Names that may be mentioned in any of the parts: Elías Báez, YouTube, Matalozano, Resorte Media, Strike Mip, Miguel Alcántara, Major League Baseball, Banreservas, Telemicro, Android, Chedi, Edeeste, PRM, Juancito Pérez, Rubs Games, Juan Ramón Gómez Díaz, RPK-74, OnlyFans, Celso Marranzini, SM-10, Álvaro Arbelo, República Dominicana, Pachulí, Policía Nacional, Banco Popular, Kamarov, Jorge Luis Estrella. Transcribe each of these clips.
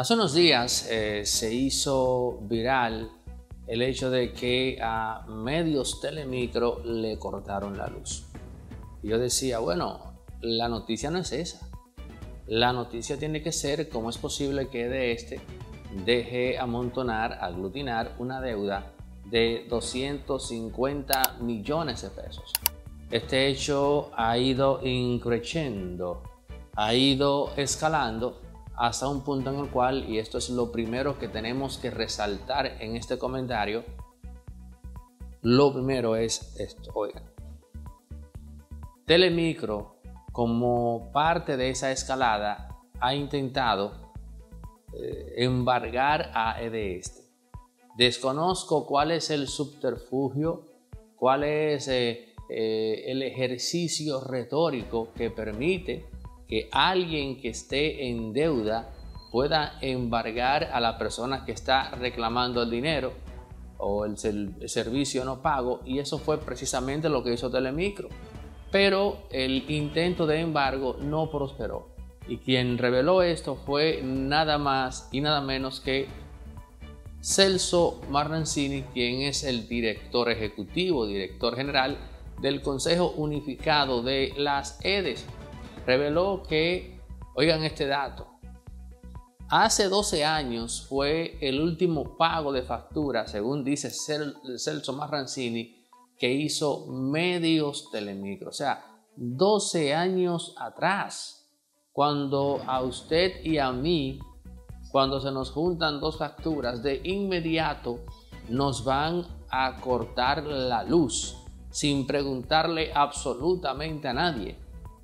Hace unos días se hizo viral el hecho de que a medios Telemicro le cortaron la luz. Y yo decía, bueno, la noticia no es esa. La noticia tiene que ser cómo es posible que Edeeste deje amontonar, aglutinar una deuda de 250 millones de pesos. Este hecho ha ido increciendo, ha ido escalando hasta un punto en el cual, y esto es lo primero que tenemos que resaltar en este comentario, lo primero es esto, oigan. Telemicro, como parte de esa escalada, ha intentado embargar a Edeeste. Desconozco cuál es el subterfugio, cuál es el ejercicio retórico que permite que alguien que esté en deuda pueda embargar a la persona que está reclamando el dinero o el servicio no pago, y eso fue precisamente lo que hizo Telemicro. Pero el intento de embargo no prosperó, y quien reveló esto fue nada más y nada menos que Celso Marranzini, quien es el director ejecutivo, director general del Consejo Unificado de las EDES. Reveló que, oigan este dato, hace 12 años fue el último pago de factura, según dice Celso Marranzini, que hizo medios Telemicro. O sea, 12 años atrás, cuando a usted y a mí, cuando se nos juntan dos facturas, de inmediato nos van a cortar la luz sin preguntarle absolutamente a nadie.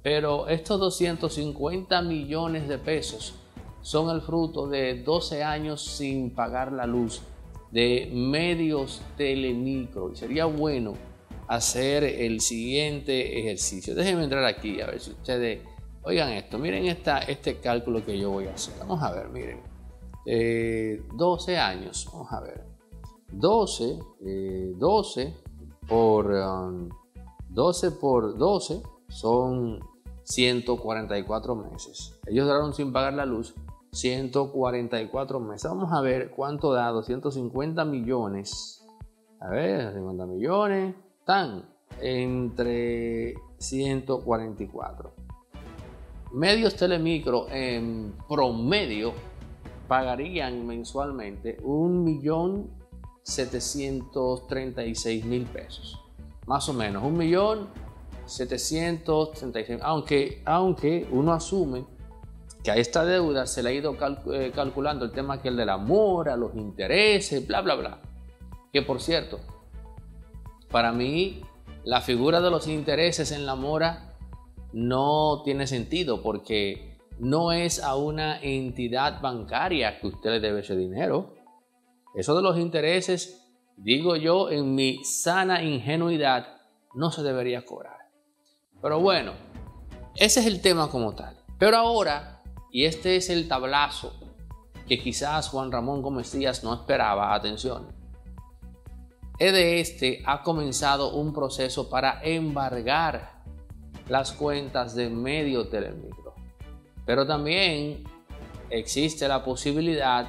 Pero estos 250 millones de pesos son el fruto de 12 años sin pagar la luz de medios Telemicro. Y sería bueno hacer el siguiente ejercicio. Déjenme entrar aquí a ver si ustedes... Oigan esto, miren este cálculo que yo voy a hacer. Vamos a ver, miren. 12 años, vamos a ver, 12 por 12 son 144 meses. Ellos duraron sin pagar la luz 144 meses. Vamos a ver cuánto da 250 millones, a ver, 50 millones, están entre 144. Medios Telemicro en promedio pagarían mensualmente 1.736.000 pesos. Más o menos, 1.736.000. Aunque uno asume que a esta deuda se le ha ido calculando el tema que el de la mora, los intereses, bla, bla, bla. Que por cierto, para mí la figura de los intereses en la mora no tiene sentido, porque no es a una entidad bancaria que usted le debe ese dinero. Eso de los intereses, digo yo, en mi sana ingenuidad, no se debería cobrar. Pero bueno, ese es el tema como tal. Pero ahora, y este es el tablazo que quizás Juan Ramón Gómez Díaz no esperaba, atención. Edeeste ha comenzado un proceso para embargar las cuentas de medio Telemicro. Pero también existe la posibilidad,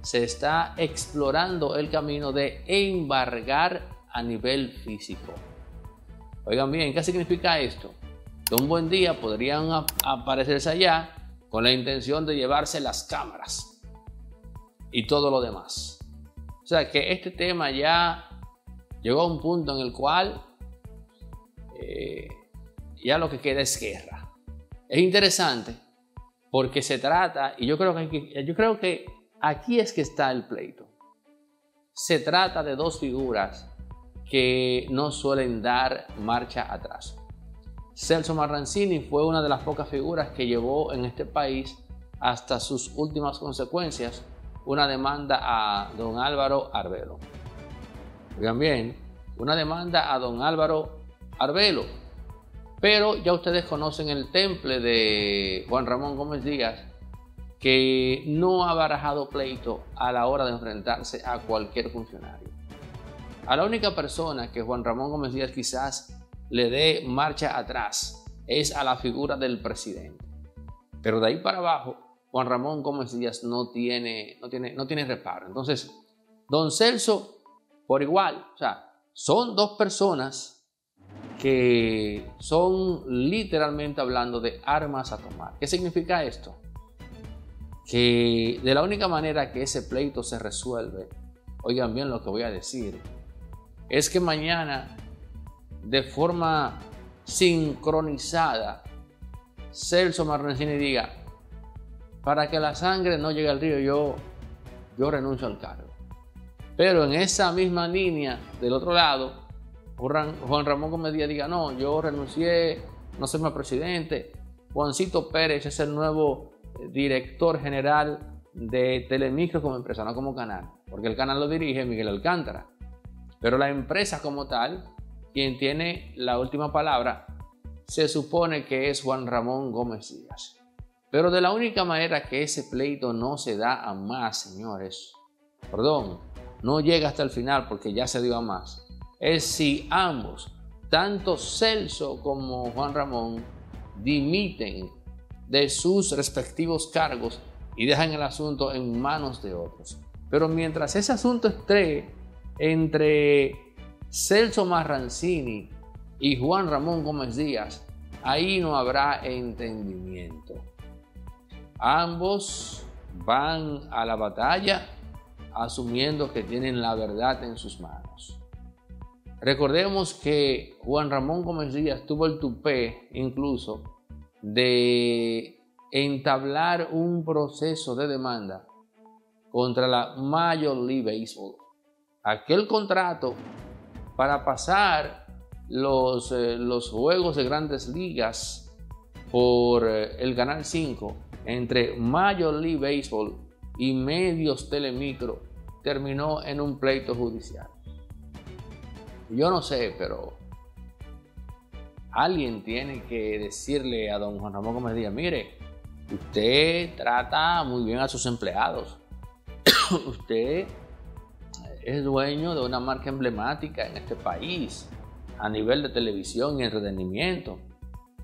se está explorando el camino de embargar a nivel físico. Oigan bien, ¿qué significa esto? Que un buen día podrían aparecerse allá con la intención de llevarse las cámaras y todo lo demás. O sea que este tema ya llegó a un punto en el cual ya lo que queda es guerra. Es interesante. Porque se trata, y yo creo que aquí es que está el pleito. Se trata de dos figuras que no suelen dar marcha atrás. Celso Marranzini fue una de las pocas figuras que llevó en este país hasta sus últimas consecuencias una demanda a don Álvaro Arbelo. Oigan bien, una demanda a don Álvaro Arbelo. Pero ya ustedes conocen el temple de Juan Ramón Gómez Díaz, que no ha barajado pleito a la hora de enfrentarse a cualquier funcionario. A la única persona que Juan Ramón Gómez Díaz quizás le dé marcha atrás es a la figura del presidente. Pero de ahí para abajo, Juan Ramón Gómez Díaz no tiene reparo. Entonces, don Celso, por igual, o sea, son dos personas que son literalmente hablando de armas a tomar. ¿Qué significa esto? Que de la única manera que ese pleito se resuelve, oigan bien lo que voy a decir, es que mañana, de forma sincronizada, Celso Marranzini diga: para que la sangre no llegue al río, yo renuncio al cargo. Pero en esa misma línea, del otro lado, Juan Ramón Gómez Díaz diga: no, yo renuncié, no soy más presidente. Juancito Pérez es el nuevo director general de Telemicro como empresa, no como canal, porque el canal lo dirige Miguel Alcántara. Pero la empresa como tal, quien tiene la última palabra, se supone que es Juan Ramón Gómez Díaz. Pero de la única manera que ese pleito no se da a más, señores, perdón, no llega hasta el final porque ya se dio a más, es si ambos, tanto Celso como Juan Ramón, dimiten de sus respectivos cargos y dejan el asunto en manos de otros. Pero mientras ese asunto esté entre Celso Marranzini y Juan Ramón Gómez Díaz, ahí no habrá entendimiento. Ambos van a la batalla asumiendo que tienen la verdad en sus manos. Recordemos que Juan Ramón Gómez Díaz tuvo el tupé incluso de entablar un proceso de demanda contra la Major League Baseball. Aquel contrato para pasar los juegos de Grandes Ligas por el Canal 5 entre Major League Baseball y medios Telemicro terminó en un pleito judicial. Yo no sé, pero alguien tiene que decirle a don Juan Ramón Gómez Díaz: mire, usted trata muy bien a sus empleados. Usted es dueño de una marca emblemática en este país a nivel de televisión y entretenimiento.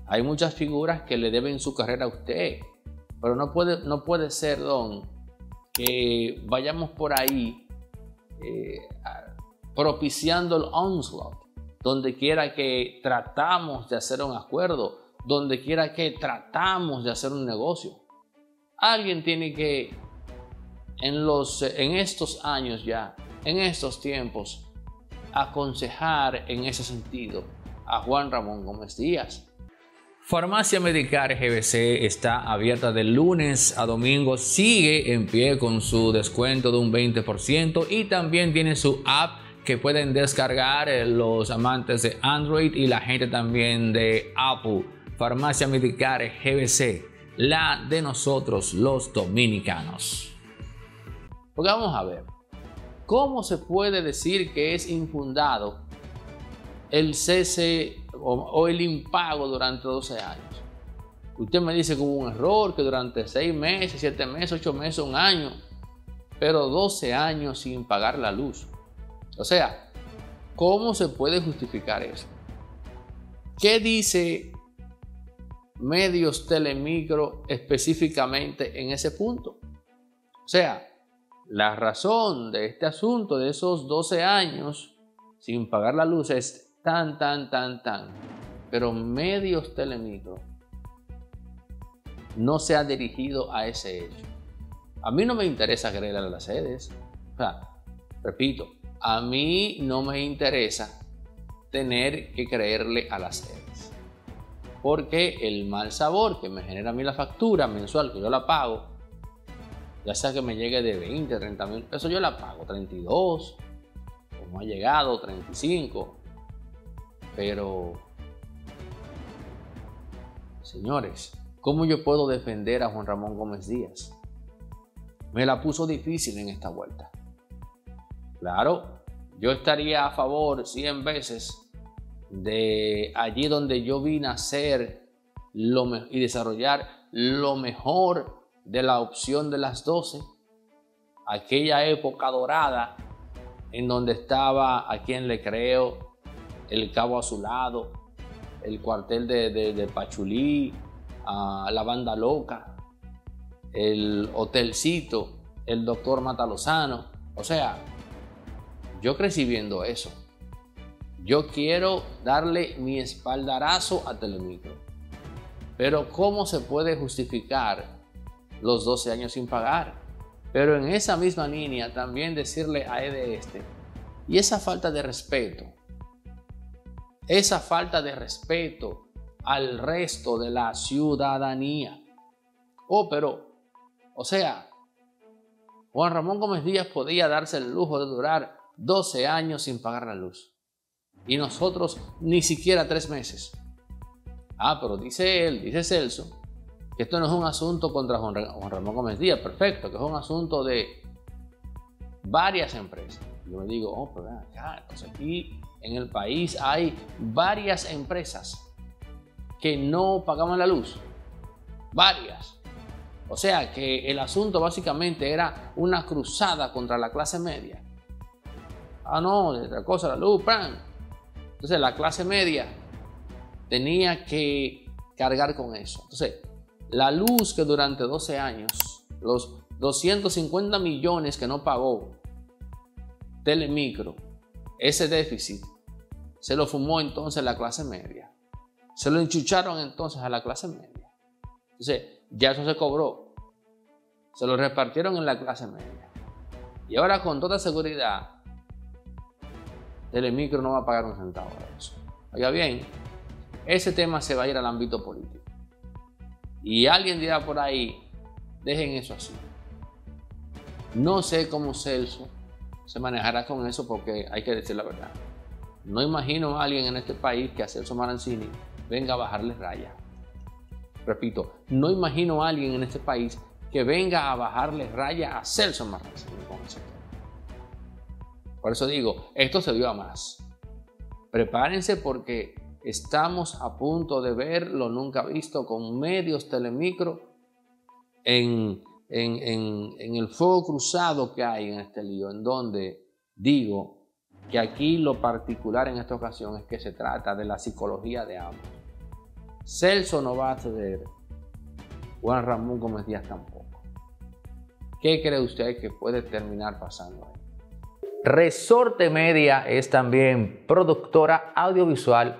Hay muchas figuras que le deben su carrera a usted. Pero no puede ser, don, que vayamos por ahí propiciando el onslaught. Donde quiera que tratamos de hacer un acuerdo, donde quiera que tratamos de hacer un negocio. Alguien tiene que, en estos años ya, en estos tiempos, aconsejar en ese sentido a Juan Ramón Gómez Díaz. Farmacia Medicare GBC está abierta de lunes a domingo, sigue en pie con su descuento de un 20% y también tiene su app que pueden descargar los amantes de Android y la gente también de Apple. Farmacia Medicare GBC, la de nosotros los dominicanos. Porque vamos a ver, ¿cómo se puede decir que es infundado el cese o el impago durante 12 años? Usted me dice que hubo un error, que durante 6 meses, 7 meses, 8 meses, un año, pero 12 años sin pagar la luz. O sea, ¿cómo se puede justificar eso? ¿Qué dice medios Telemicro específicamente en ese punto? O sea, la razón de este asunto de esos 12 años sin pagar la luz es tan. Pero medios Telemicro no se ha dirigido a ese hecho. A mí no me interesa agregar las sedes. O sea, repito, a mí no me interesa tener que creerle a las sedes, porque el mal sabor que me genera a mí la factura mensual, que yo la pago, ya sea que me llegue de 20, 30 mil pesos, yo la pago 32, como ha llegado 35, pero señores, ¿cómo yo puedo defender a Juan Ramón Gómez Díaz? Me la puso difícil en esta vuelta. Claro, yo estaría a favor 100 veces de allí donde yo vi nacer y desarrollar lo mejor de la opción de las 12, aquella época dorada en donde estaba A Quien Le Creo, El Cabo Azulado, el cuartel de Pachulí, la Banda Loca. el Hotelcito, el Doctor Matalozano. O sea, yo crecí viendo eso. Yo quiero darle mi espaldarazo a Telemicro. Pero ¿cómo se puede justificar los 12 años sin pagar? Pero en esa misma línea también decirle a Edeeste, y esa falta de respeto, esa falta de respeto al resto de la ciudadanía. Oh, pero, o sea, Juan Ramón Gómez Díaz podía darse el lujo de durar 12 años sin pagar la luz. Y nosotros ni siquiera 3 meses. Ah, pero dice él, dice Celso, que esto no es un asunto contra Juan Ramón Gómez Díaz. Perfecto, que es un asunto de varias empresas. Yo me digo, oh, pero acá, pues aquí en el país hay varias empresas que no pagaban la luz. Varias. O sea que el asunto básicamente era una cruzada contra la clase media. Ah, no, otra cosa, la luz, plan. Entonces la clase media tenía que cargar con eso. Entonces, la luz que durante 12 años, los 250 millones que no pagó Telemicro, ese déficit, se lo fumó entonces la clase media. Se lo enchucharon entonces a la clase media. Entonces, ya eso se cobró. Se lo repartieron en la clase media. Y ahora con toda seguridad, Telemicro no va a pagar un centavo de eso. Oiga bien, ese tema se va a ir al ámbito político. Y alguien dirá por ahí, dejen eso así. No sé cómo Celso se manejará con eso, porque hay que decir la verdad. No imagino a alguien en este país que a Celso Marranzini venga a bajarle raya. Repito, no imagino a alguien en este país que venga a bajarle raya a Celso Marranzini. Por eso digo, esto se dio a más. Prepárense porque estamos a punto de ver lo nunca visto con medios Telemicro en el fuego cruzado que hay en este lío, en donde digo que aquí lo particular en esta ocasión es que se trata de la psicología de ambos. Celso no va a ceder, Juan Ramón Gómez Díaz tampoco. ¿Qué cree usted que puede terminar pasando ahí? Resorte Media es también productora audiovisual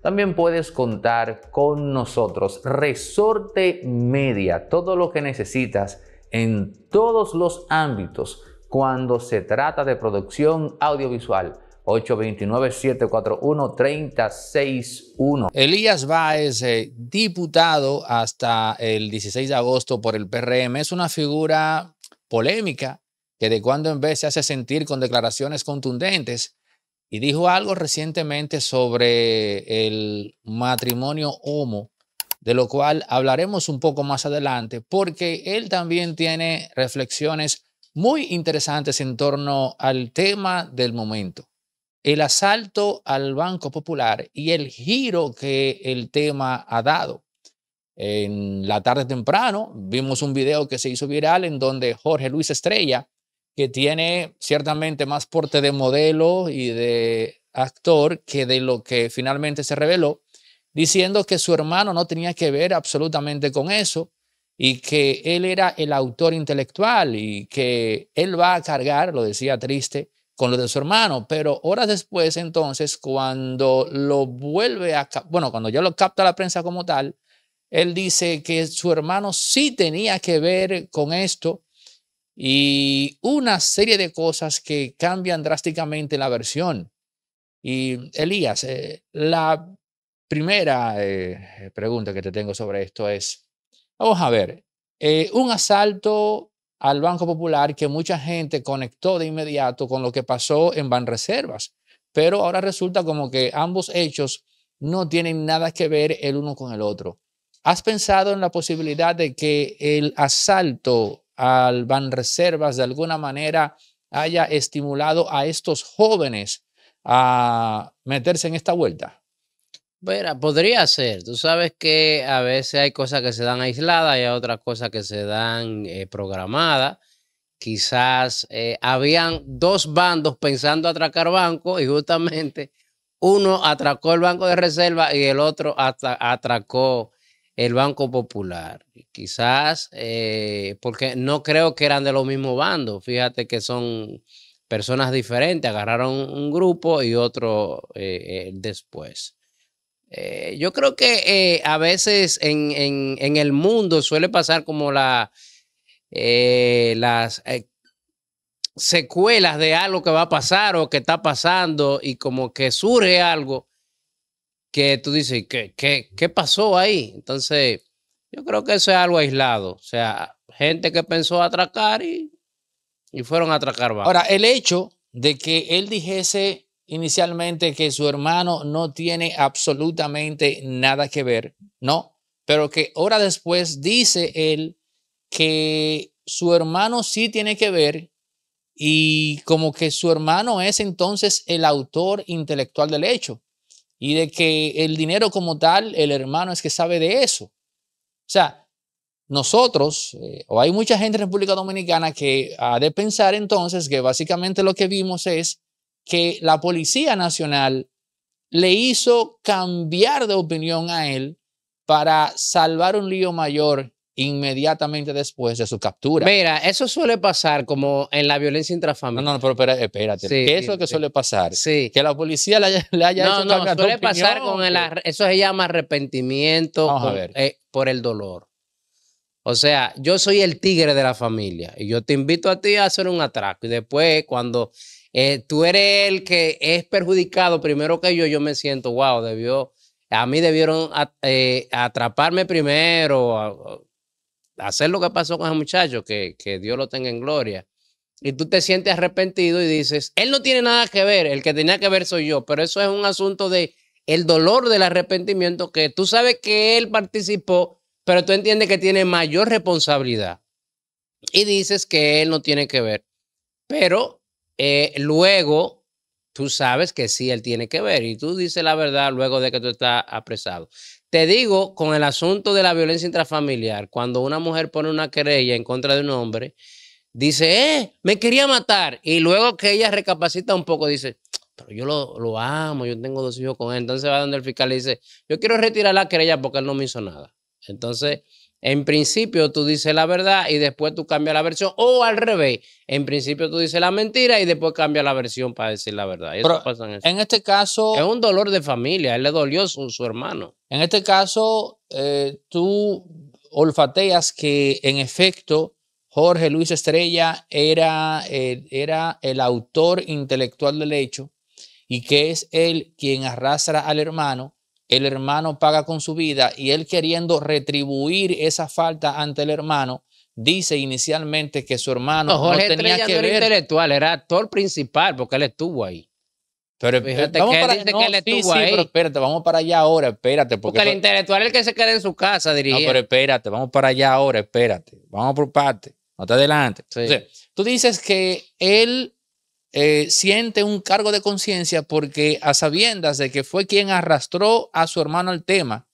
también puedes contar con nosotros. Resorte Media, todo lo que necesitas en todos los ámbitos cuando se trata de producción audiovisual. 829-741-3061. Elías Báez, diputado hasta el 16 de agosto por el PRM, es una figura polémica que de cuando en vez se hace sentir con declaraciones contundentes. Y dijo algo recientemente sobre el matrimonio homo, de lo cual hablaremos un poco más adelante, porque él también tiene reflexiones muy interesantes en torno al tema del momento, el asalto al Banco Popular y el giro que el tema ha dado. En la tarde temprano vimos un video que se hizo viral en donde Jorge Luis Estrella, que tiene ciertamente más porte de modelo y de actor que de lo que finalmente se reveló, diciendo que su hermano no tenía que ver absolutamente con eso y que él era el autor intelectual y que él va a cargar, lo decía triste, con lo de su hermano. Pero horas después, entonces, cuando lo vuelve a... Bueno, cuando ya lo capta la prensa como tal, él dice que su hermano sí tenía que ver con esto. Y una serie de cosas que cambian drásticamente la versión. Y Elías, la Primera pregunta que te tengo sobre esto es, vamos a ver, un asalto al Banco Popular que mucha gente conectó de inmediato con lo que pasó en Banreservas, pero ahora resulta como que ambos hechos no tienen nada que ver el uno con el otro. ¿Has pensado en la posibilidad de que el asalto al Banreservas de alguna manera haya estimulado a estos jóvenes a meterse en esta vuelta? Bueno, podría ser. Tú sabes que a veces hay cosas que se dan aisladas y hay otras cosas que se dan programadas. Quizás habían dos bandos pensando atracar bancos y justamente uno atracó el Banco de Reserva y el otro atracó el Banco Popular. Quizás, porque no creo que eran de los mismos bandos. Fíjate que son personas diferentes. Agarraron un grupo y otro después. Yo creo que a veces en el mundo suele pasar como las secuelas de algo que va a pasar o que está pasando y como que surge algo que tú dices, ¿qué pasó ahí? Entonces, yo creo que eso es algo aislado. O sea, gente que pensó atracar y fueron a atracar bancos. Ahora, el hecho de que él dijese inicialmente que su hermano no tiene absolutamente nada que ver, ¿no? Pero que horas después dice él que su hermano sí tiene que ver y como que su hermano es entonces el autor intelectual del hecho y de que el dinero como tal, el hermano es que sabe de eso. O sea, nosotros, o hay mucha gente en República Dominicana que ha de pensar entonces que básicamente lo que vimos es que la Policía Nacional le hizo cambiar de opinión a él para salvar un lío mayor inmediatamente después de su captura. Mira, eso suele pasar como en la violencia intrafamiliar. No, pero espérate. Sí, ¿qué es lo que suele pasar? Sí. Que la policía le haya hecho cambiar de opinión. No, suele pasar con eso se llama arrepentimiento por el dolor. O sea, yo soy el tigre de la familia y yo te invito a ti a hacer un atraco y después cuando... tú eres el que es perjudicado primero que yo me siento, wow, a mí debieron atraparme primero, hacer lo que pasó con ese muchacho, que Dios lo tenga en gloria. Y tú te sientes arrepentido y dices, él no tiene nada que ver, el que tenía que ver soy yo, pero eso es un asunto de el dolor del arrepentimiento, que tú sabes que él participó, pero tú entiendes que tiene mayor responsabilidad. Y dices que él no tiene que ver, pero... luego, tú sabes que sí, él tiene que ver y tú dices la verdad luego de que tú estás apresado. Te digo, con el asunto de la violencia intrafamiliar, cuando una mujer pone una querella en contra de un hombre, dice, me quería matar. Y luego que ella recapacita un poco, dice, pero yo lo amo, yo tengo dos hijos con él. Entonces va donde el fiscal y dice, yo quiero retirar la querella porque él no me hizo nada. Entonces... en principio tú dices la verdad y después tú cambias la versión, o al revés, en principio tú dices la mentira y después cambias la versión para decir la verdad. Y eso pasa en este caso... es un dolor de familia, él le dolió su hermano. En este caso, tú olfateas que en efecto Jorge Luis Estrella era el autor intelectual del hecho y que es él quien arrastra al hermano. El hermano paga con su vida y él, queriendo retribuir esa falta ante el hermano, dice inicialmente que su hermano no tenía que ver. Era intelectual, era actor principal porque él estuvo ahí. Pero fíjate que él estuvo ahí. Pero espérate, vamos para allá ahora, espérate. Porque el intelectual es el que se queda en su casa dirigiendo. No, pero espérate, vamos para allá ahora, espérate. Vamos por parte, no te adelantes. Sí. O sea, tú dices que él... siente un cargo de conciencia porque a sabiendas de que fue quien arrastró a su hermano al tema,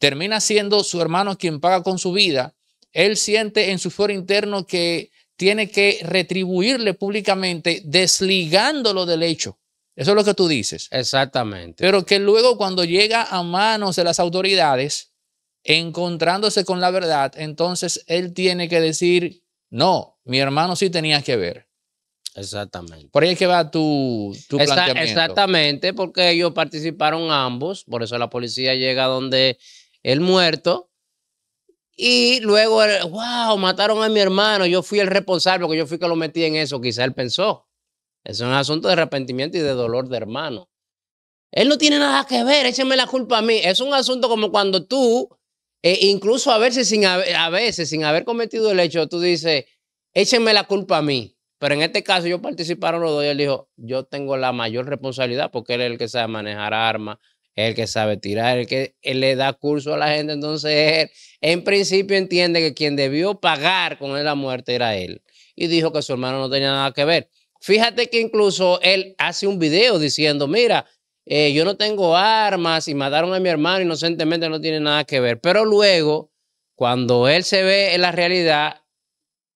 termina siendo su hermano quien paga con su vida, él siente en su fuero interno que tiene que retribuirle públicamente desligándolo del hecho. Eso es lo que tú dices. Exactamente. Pero que luego cuando llega a manos de las autoridades, encontrándose con la verdad, entonces él tiene que decir, no, mi hermano sí tenía que ver. Exactamente. Por ahí es que va tu planteamiento. Exactamente, porque ellos participaron ambos, por eso la policía llega donde el muerto y luego, wow, mataron a mi hermano, yo fui el responsable porque yo fui que lo metí en eso, quizá él pensó. Es un asunto de arrepentimiento y de dolor de hermano. Él no tiene nada que ver, échenme la culpa a mí. Es un asunto como cuando tú, incluso a veces sin haber cometido el hecho, tú dices, échenme la culpa a mí. Pero en este caso yo participaron los dos y él dijo, yo tengo la mayor responsabilidad porque él es el que sabe manejar armas, es el que sabe tirar, el que él le da curso a la gente. Entonces él, en principio, entiende que quien debió pagar con él la muerte era él. Y dijo que su hermano no tenía nada que ver. Fíjate que incluso él hace un video diciendo, mira, yo no tengo armas y mataron a mi hermano inocentemente, no tiene nada que ver. Pero luego, cuando él se ve en la realidad,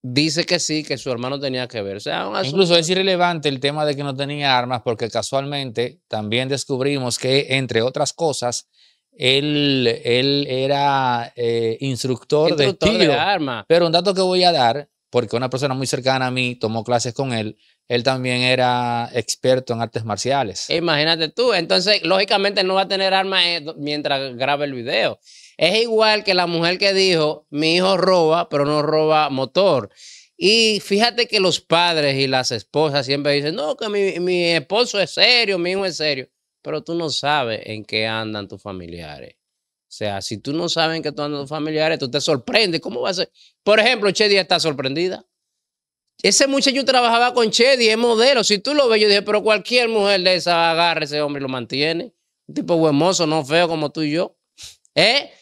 dice que sí, que su hermano tenía que ver. O sea, incluso es irrelevante el tema de que no tenía armas porque casualmente también descubrimos que, entre otras cosas, él era instructor de tiro. De armas. Pero un dato que voy a dar, porque una persona muy cercana a mí tomó clases con él, él también era experto en artes marciales. Imagínate tú. Entonces, lógicamente no va a tener armas mientras grabe el video. Es igual que la mujer que dijo, mi hijo roba, pero no roba motor. Y fíjate que los padres y las esposas siempre dicen, no, que mi esposo es serio, mi hijo es serio. Pero tú no sabes en qué andan tus familiares. O sea, si tú no sabes en qué andan tus familiares, tú te sorprendes. ¿Cómo va a ser? Por ejemplo, Chedi está sorprendida. Ese muchacho trabajaba con Chedi, es modelo. Si tú lo ves, yo dije, pero cualquier mujer de esa agarra a ese hombre y lo mantiene. Un tipo buen mozo, no feo como tú y yo.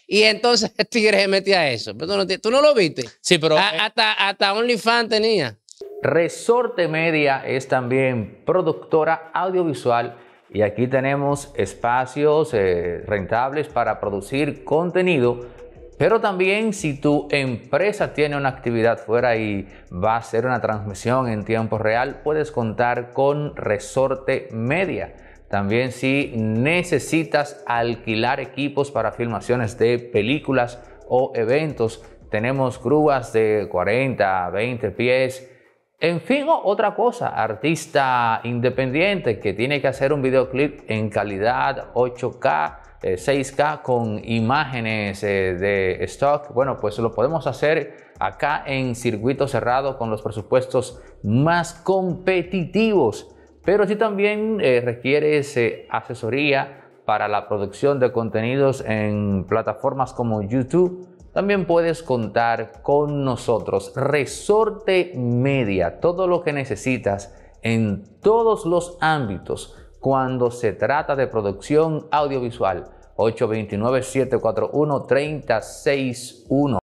Y entonces el tigre se mete a eso. Pero ¿tú no lo viste? Sí, pero... Hasta OnlyFans tenía. Resorte Media es también productora audiovisual y aquí tenemos espacios rentables para producir contenido. Pero también si tu empresa tiene una actividad fuera y va a hacer una transmisión en tiempo real, puedes contar con Resorte Media. También si necesitas alquilar equipos para filmaciones de películas o eventos, tenemos grúas de 40, 20 pies. En fin, otra cosa, artista independiente que tiene que hacer un videoclip en calidad 8K, 6K con imágenes de stock, bueno, pues lo podemos hacer acá en circuito cerrado con los presupuestos más competitivos. Pero si también requieres asesoría para la producción de contenidos en plataformas como YouTube, también puedes contar con nosotros. Resorte Media, todo lo que necesitas en todos los ámbitos cuando se trata de producción audiovisual. 829-741-3061.